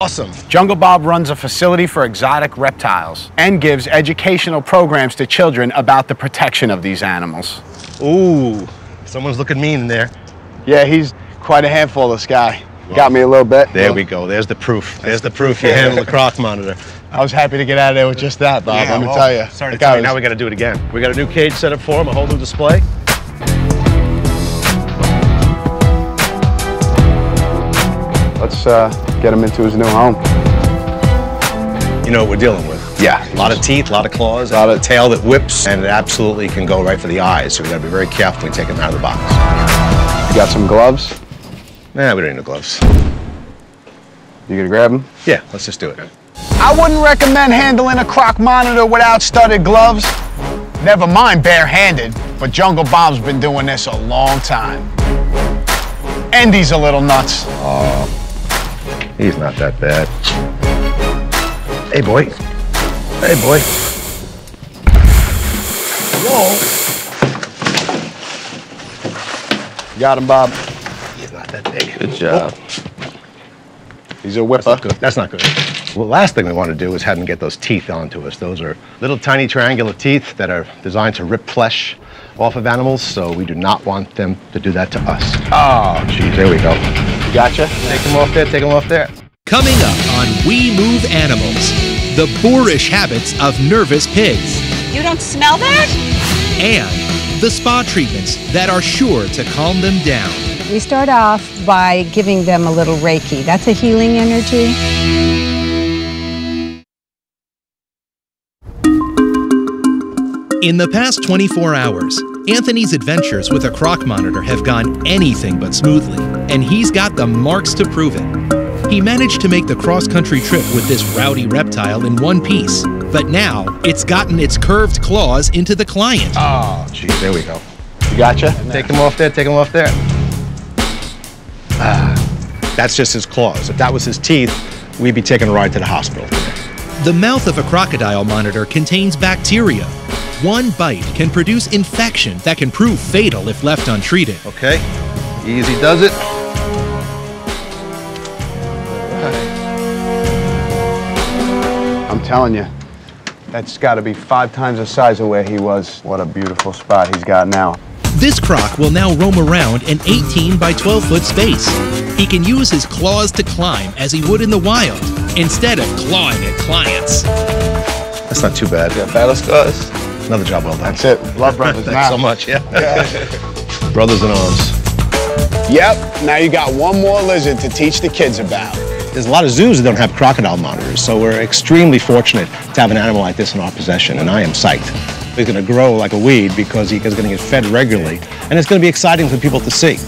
Awesome. Jungle Bob runs a facility for exotic reptiles and gives educational programs to children about the protection of these animals. Ooh, someone's looking mean in there. Yeah, he's quite a handful, this guy. Well, got me a little bit. There we go. There's the proof. There's the proof. You handle the croc monitor. I was happy to get out of there with just that, Bob. Yeah, let me tell you. Sorry to tell you, now we got to do it again. We got a new cage set up for him, a whole new display. Let's get him into his new home. You know what we're dealing with. Yeah. A lot of teeth, a lot of claws, a lot of tail that whips, and it absolutely can go right for the eyes. So we got to be very careful when we take him out of the box. You got some gloves? Nah, we don't need no gloves. You gonna grab him? Yeah, let's just do it. I wouldn't recommend handling a croc monitor without studded gloves. Never mind barehanded, but Jungle Bob's been doing this a long time. And he's a little nuts. Oh. He's not that bad. Hey, boy. Hey, boy. Whoa. Got him, Bob. He's not that big. Good job. Oh. He's a whipper. That's not good. Well, the last thing we want to do is have him get those teeth onto us. Those are little tiny triangular teeth that are designed to rip flesh off of animals, so we do not want them to do that to us. Oh, geez, there we go. Gotcha. Take them off there, take them off there. Coming up on We Move Animals, the boorish habits of nervous pigs. You don't smell that? And the spa treatments that are sure to calm them down. We start off by giving them a little Reiki. That's a healing energy. In the past 24 hours, Anthony's adventures with a croc monitor have gone anything but smoothly, and he's got the marks to prove it. He managed to make the cross-country trip with this rowdy reptile in one piece, but now it's gotten its curved claws into the client. Oh, geez, there we go. You gotcha? Take them off there, take them off there. That's just his claws. If that was his teeth, we'd be taking a ride to the hospital. The mouth of a crocodile monitor contains bacteria. One bite can produce infection that can prove fatal if left untreated. Okay, easy does it. I'm telling you, that's got to be 5 times the size of where he was. What a beautiful spot he's got now. This croc will now roam around an 18 by 12-foot space. He can use his claws to climb as he would in the wild, instead of clawing at clients. That's not too bad. Yeah, battle scars. Another job well done. That's it. Love brothers. Thanks so much. Yeah. Yeah. Brothers in arms. Yep. Now you got one more lizard to teach the kids about. There's a lot of zoos that don't have crocodile monitors, so we're extremely fortunate to have an animal like this in our possession, and I am psyched. He's going to grow like a weed because he's going to get fed regularly, and it's going to be exciting for people to see.